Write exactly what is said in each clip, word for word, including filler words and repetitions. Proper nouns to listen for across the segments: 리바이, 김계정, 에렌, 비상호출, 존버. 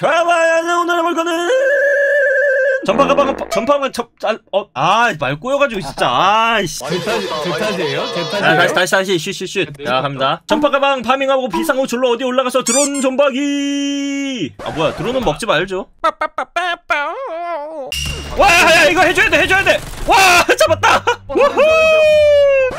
좋아요. 오늘 해볼 거는 전파가 방금 전파가 접어아 말꼬여가지고 진짜 아이씨 대타지예요? 대타지예요? 다시 다시 다시 슛슛슛. 야 갑니다. 전파가방 파밍하고 비상호출로 어디 올라가서 드론 존박이. 아 뭐야 드론은 먹지 말죠. 와야 이거 해줘야 돼 해줘야 돼. 와 잡았다. 우후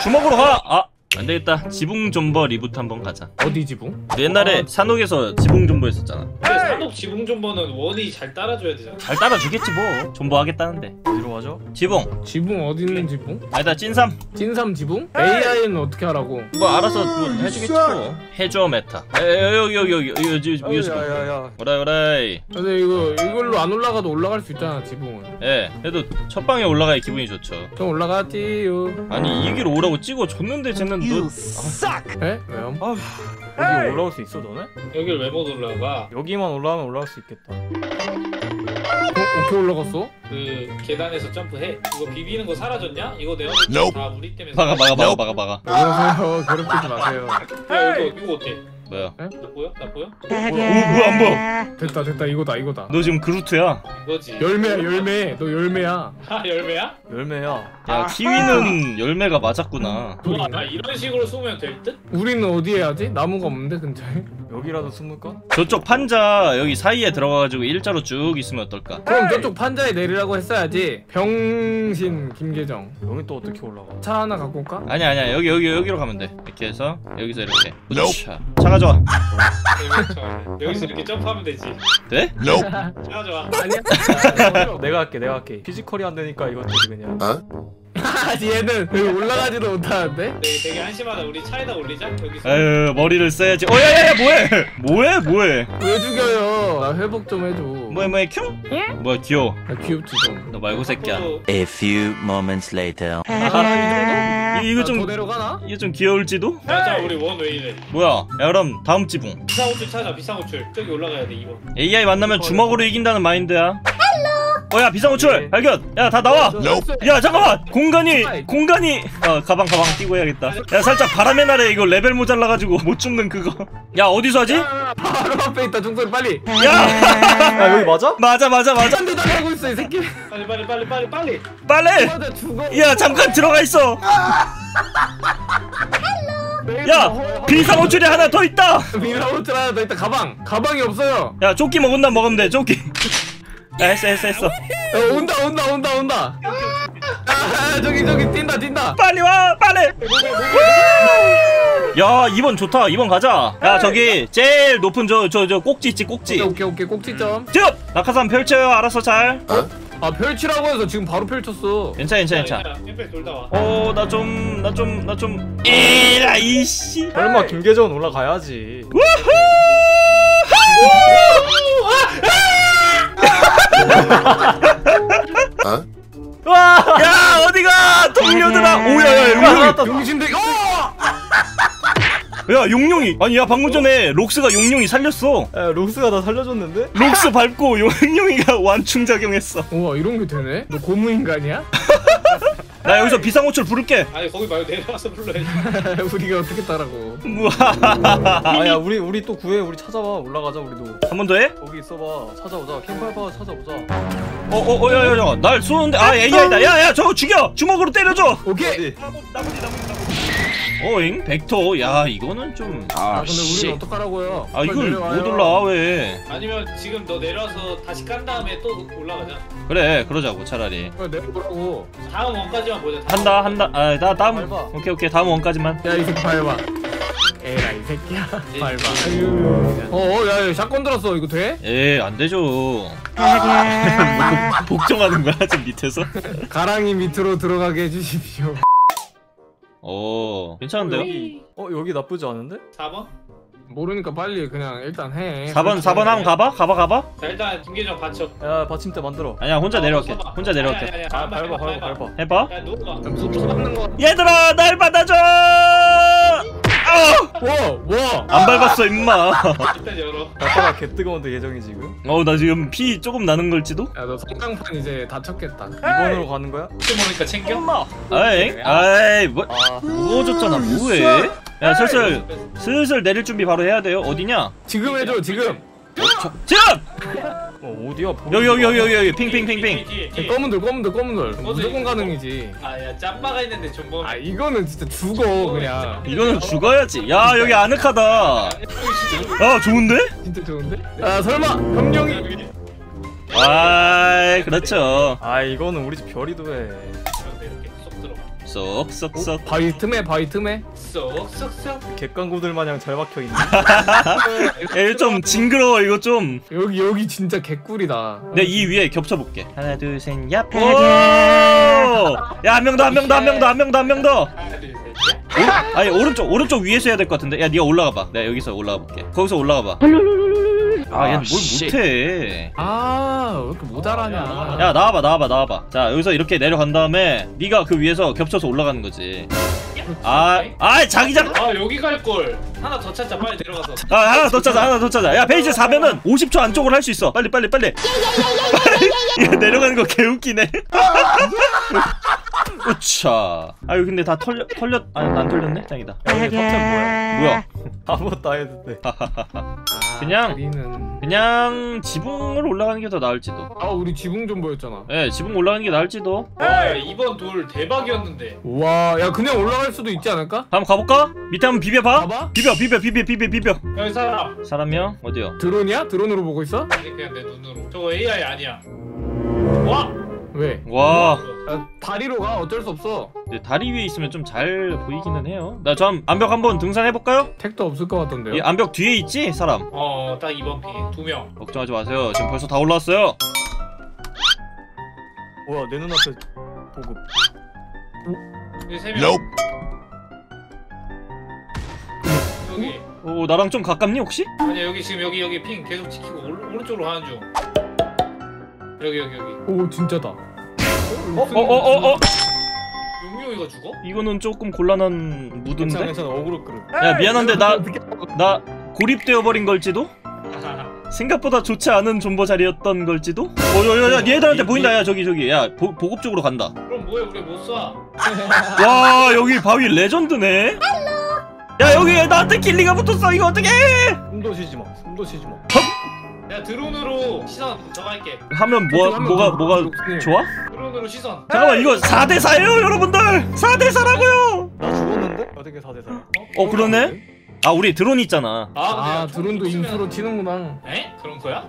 주먹으로 가. 아 안 되겠다. 지붕 존버 리부트 한번 가자. 어디 지붕? 옛날에 아, 산옥에서 지붕 존버 했었잖아. 근데 산옥 지붕 존버는 원이 잘 따라줘야 되잖아. 잘 따라주겠지 뭐. 존버 하겠다는데. 어디로 가죠? 지붕. 지붕 어디 있는 지붕? 아니다 찐삼. 찐삼 지붕? 에이아이는 어떻게 하라고? 뭐 알아서 뭐 해주겠지 뭐. 해줘 메타. 에 여기 여기 여기 여기 여기. 야야야. 오라이 오라이. 근데 이거 이걸로 안 올라가도 올라갈 수 있잖아 지붕은. 예. 그래도 첫 방에 올라가야 기분이 좋죠. 좀 올라가지요. 아니 이 길 오라고 찍어 줬는데 쟤는. You suck. 에? 왜요? 아, 여기 올라올 수 있어 너네? 여길 왜 못 올라가? 여기만 올라가면 올라올 수 있겠다. 어? 어떻게 올라갔어? 그 계단에서 점프해. 이거 비비는 거 사라졌냐? 이거 내가 no. 다 우리 때문에 막아 막아 막아 막아 막아. 안녕하세요. 괴롭히지 마세요. 야 이거 이거 어때? 뭐야? 나 보여? 나 보여? 오 뭐야 안 보여? 됐다 됐다 이거다 이거다. 너 지금 그루트야. 이거지. 열매야 열매. 너 열매야. 아 열매야? 열매야. 야 아하. 키위는 열매가 맞았구나. 우와, 나 이런 식으로 숨으면 될 듯? 우리는 어디에 하지? 나무가 없는데 근처에? 여기라도 숨을까? 저쪽 판자 여기 사이에 들어가가지고 일자로 쭉 있으면 어떨까? 그럼 저쪽 판자에 내리라고 했어야지. 병신 김계정. 여기 또 어떻게 올라가? 차 하나 갖고 올까? 아니야 아니야 여기 여기 여기로 가면 돼. 이렇게 해서 여기서 이렇게. 노차. 차가 좋아. 여기서 이렇게 점프하면 되지. 네? 노. 차가 좋아. 아니야. 내가 할게 내가 할게. 피지컬이 안 되니까 이것도 그냥. 어? 얘는 여기 올라가지도 못하는데? 되게, 되게 한심하다. 우리 차에다 올리자. 여기서. 에휴 머리를 써야지. 어 야야야 뭐해? 뭐해 뭐해? 왜 죽여요? 나 회복 좀 해줘. 뭐해 뭐해 큐? 예? 뭐야 귀여워. 나 귀엽지 좀. 너 말고 새끼야. A few moments later. 아, 이거 좀 더 내려가나? 이게 좀 귀여울지도? 맞아 우리 원 왜 이래? 뭐야? 야 그럼 다음 지붕. 비상호출 찾아 비상호출. 저기 올라가야 돼 이번. 에이아이 만나면 주먹으로 이긴다는 마인드야. 어야 비상호출 네. 발견! 야 다 나와! 네. 야 잠깐만! 공간이 공간이! 어 가방 가방 끼고 해야겠다. 야 살짝 바람의 날에 이거 레벨 모자라가지고 못 죽는 그거. 야 어디서 하지? 야, 바로 앞에 있다 종소리 빨리! 야! 야 여기 맞아? 맞아 맞아 맞아! 딴 데다 가고 있어 이 새끼! 빨리 빨리 빨리 빨리 빨리! 빨리! 맞아, 죽어. 야 잠깐 들어가 있어! 야! 비상호출이 하나 더 있다! 비상호출 하나 더 있다. 가방! 가방이 없어요! 야 조끼 먹은다 먹으면 돼 조끼! 야, 했어 했어 했어. 야, 온다 온다 온다 온다. 아, 저기 저기 뛴다 뛴다. 빨리 와 빨리. 야 이번 좋다. 이번 가자. 야 저기 제일 높은 저 저 저 꼭지 있지 꼭지. 오케이 오케이 꼭지 점. 쭉 낙하산 펼쳐요. 알아서 잘. 어? 아 펼치라고 해서 지금 바로 펼쳤어. 괜찮아 괜찮아 괜찮아. 옆에 돌다 와. 어 나 좀 나 좀 나 좀. 에라 이씨. 설마 김계정 올라가야지. 우후. 어? 와! 야 어디가 동료들아! 오야야 용룡이! 용신대! 야 용룡이! 아니 야 방금 전에 록스가 용룡이 살렸어. 야 록스가 나 살려줬는데? 록스 밟고 용룡이가 완충작용했어. 우와 이런게 되네? 너 고무인간이야? 나 여기서 비상호출 부를게. 아니 거기 말고 내려와서 불러야지. 우리가 어떻게 따라고. 아야 우리 우리 또 구해. 우리 찾아와. 올라가자 우리도. 한 번 더 해? 거기 있어봐. 찾아오자. 캠파이버 찾아오자. 어어어 야야야 날 쏘는데. 아 에이아이다. 야야 저거 죽여. 주먹으로 때려줘. 오케이. 나머지 나머지 나머지. 어잉 벡터. 야 이거는 좀. 아, 아 근데 우리 어떡하라고요. 아 이걸 못 올라 왜. 아니면 지금 너 내려와서 다시 깐 다음에 또 올라가자. 그래 그러자고 차라리. 그래 내려보라고. 다음 원까지. 한다 한다. 아 나 다음 밟아. 오케이 오케이 다음 원까지만. 야 이 새끼 밟아. 에라 이 새끼야 밟아. 어어 야 야 샷건 들었어. 이거 돼? 예 안 되죠. 아, 복종하는 거야 좀 밑에서. 가랑이 밑으로 들어가게 해주십시오. 오 괜찮은데요? 여기. 어 여기 나쁘지 않은데? 사 번? 모르니까 빨리 그냥 일단 해. 사 번 사 번 한번 가봐? 가봐 가봐? 자 일단 김계정 받쳐. 야 받침대 만들어. 아니야 혼자 어, 내려갈게. 서봐. 혼자 내려갈게. 아니야, 아니야, 아니야. 아 밟아 밟아 밟아. 해봐. 야 누가 얘들아 날 받아줘. 와와 안 밟았어 임마. 일단 열어. 아빠가 개 뜨거운데 예정이 지금. 어우 나 지금 피 조금 나는 걸지도? 야 너 성장판 이제 다쳤겠다. 이번으로 가는 거야? 혹시 모르니까 챙겨? 엄마. 아이 아이 뭐 무거워졌잖아. 뭐해? 야 슬슬 슬슬 내릴 준비 바로 해야 돼요. 어디냐? 지금 해줘 지금. 어, 저, 지금! 어디야? 여기 여기 여기 여기 핑핑핑핑. 검은돌 검은돌 검은돌. 무조건 가능이지. 아야 짬바가 있는데 존버. 아 이거는 진짜 죽어 그냥. 이거는 죽어야지. 야 여기 아늑하다. 아 좋은데? 진짜 좋은데? 아 설마 검룡이? 아 그렇죠. 아 이거는 우리 집 별이도 해. 쏙쏙쏙 바위 틈에 바위 틈에 쏙쏙쏙 객광고들 마냥 잘 막혀있네. 이거 좀 징그러워 이거 좀. 여기 여기 진짜 개꿀이다. 내가 이 위에 겹쳐볼게. 하나 둘 셋 얍. 야 한 명 더 한 명 더 한 명 더 한 명 더 한 명 더. 아니 오른쪽 오른쪽 위에서 해야 될 것 같은데. 야 네가 올라가봐. 내가 여기서 올라가볼게. 거기서 올라가봐. 아, 얘 뭘 못해. 아, 왜 이렇게 모자라냐. 야, 나와봐, 나와봐, 나와봐. 자, 여기서 이렇게 내려간 다음에 네가 그 위에서 겹쳐서 올라가는 거지. 아, 아, 자기장. 아, 여기 갈 걸. 하나 더 찾자, 빨리 내려가서. 아, 하나 더 찾아, 하나 더 찾아. 야, 페이지 사면은 오십 초 안쪽으로 할 수 있어. 빨리, 빨리, 빨리. 야, 내려가는 거 개웃기네. 우차. 아 여기 근데 다 털려.. 털렸.. 아니 안 털렸네? 짱이다. 야 근데 탑재 뭐야? 뭐야? 아무것도 안 해도 돼. 그냥.. 그냥.. 지붕으로 올라가는 게 더 나을지도. 아 우리 지붕 좀 보였잖아. 네 지붕 올라가는 게 나을지도. 와 이번 돌 대박이었는데. 와.. 야 그냥 올라갈 수도 있지 않을까? 한번 가볼까? 밑에 한번 비벼봐? 가봐? 비벼 비벼 비벼 비벼 비벼. 여기 사람. 사람이요? 어디요? 드론이야? 드론으로 보고 있어? 아니 그냥 내 눈으로. 저거 에이아이 아니야. 와! 왜? 와 야, 다리로 가. 어쩔 수 없어. 근데 다리 위에 있으면 좀 잘 보이기는 해요. 나 좀 암벽 한번 등산해볼까요? 택도 없을 것 같던데요. 이 암벽 뒤에 있지? 사람 어 딱 이번 핑 두 명. 걱정하지 마세요. 지금 벌써 다 올라왔어요. 뭐야 내 눈앞에 보급. 어? 세 명. No. 여기 오 나랑 좀 가깝니 혹시? 아니야 여기 지금 여기 여기 핑 계속 지키고 오른쪽으로 가는 중. 여기 여기 여기. 오 진짜다. 어어어어어. 용용이가 죽어? 이거는 조금 곤란한 무드인데. 괜찮아, 어그로 끌어. 야 미안한데 나 나 고립되어 버린 걸지도. 생각보다 좋지 않은 존버 자리였던 걸지도. 어야야 얘들한테 보인다. 야 저기 저기 야 보, 보급 쪽으로 간다. 그럼 뭐해 우리 못 쏴. 와 여기 바위 레전드네. 야 여기 나한테 길리가 붙었어. 이거 어떡해? 숨도 쉬지 마. 숨도 쉬지 마. 야 드론으로 시선 들어갈게. 하면 뭐, 뭐가 뭐가 좋네. 좋아? 드론으로 시선. 잠깐만 이거 사 대 사예요 여러분들. 사 대 사라고요. 나 죽었는데? 어떻게 사 대 사? 어, 어 그러네? 아 우리 드론 있잖아. 아, 아 드론도 인프로 치는구나. 에? 그런 거야?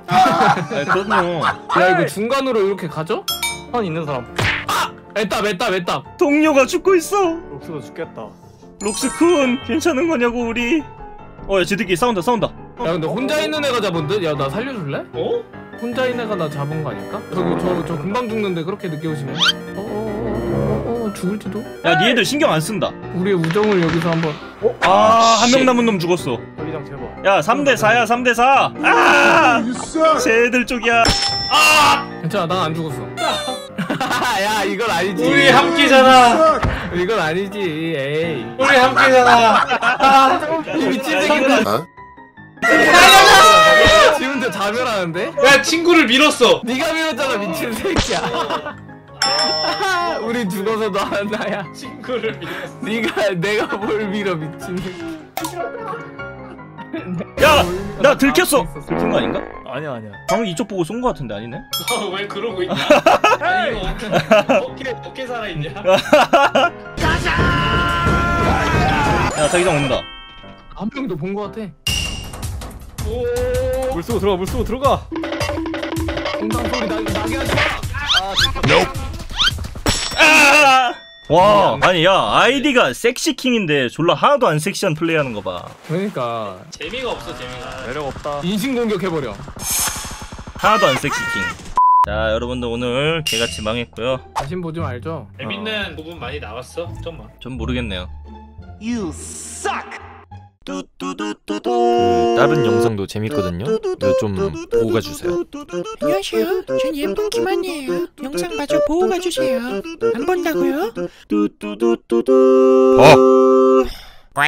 네, 그럼요. 야 이거 중간으로 이렇게 가죠? 한 있는 사람. 아! 맸다 맸다 맸다. 동료가 죽고 있어. 록스도 죽겠다. 록스쿤 괜찮은 거냐고 우리. 어 야 쟤들끼리 싸운다 싸운다. 야 근데 혼자 있는 애가 잡은 듯? 야 나 살려줄래? 어? 혼자 있는 애가 나 잡은 거 아닐까? 저거 저저 저 금방 죽는데 그렇게 늦게 오시면 어어어어어 죽을지도? 야 니네들 신경 안 쓴다. 우리의 우정을 여기서 한번. 어? 아 한 명 남은 놈 죽었어. 여기장 제발. 야 삼 대 사야 삼 대 사. 아! 쟤들 쪽이야. 아! 괜찮아 난 안 죽었어. 야 이건 아니지. 우리 함께잖아. 이건 아니지. 에이. 우리 함께잖아. 아! 이 미친 새끼들. 지금 저 자멸하는데? 야 친구를 밀었어. 네가 밀었잖아 미친 새끼야. 우리 죽어서 너 하나야. 친구를 밀었어. 네가 내가 뭘 밀어 미친 새끼. 야! 나 들켰어! 들킨 거 아닌가? 아니야 아니야 방금 이쪽 보고 쏜 거 같은데 아니네? 아 왜 그러고 있냐? 아니 이거 어떻게 어떻게 살아있냐? 야 자기장 온다. 한 명 더 본 거 같아. 오 물 쓰고 들어가 물 쓰고 들어가. 공상 소리 나 나게 하지 마. 아 진짜. 와 아니 야 아이디가 섹시킹인데 졸라 하나도 안 섹시한 플레이하는 거 봐. 그러니까 재미가 없어 재미가. 매력 없다. 인신 공격 해버려. 하나도 안 섹시킹. 자 여러분들 오늘 개같이 망했고요. 자신 보지 말죠. 재밌는 어. 부분 많이 나왔어? 좀만. 전 모르겠네요. You suck. 그 다른 영상도 재밌거든요. 좀 보고 가주세요. 안녕하세요. 전 예쁜 김한이에요. 영상 봐줘 보고 가주세요. 안 본다고요? 어.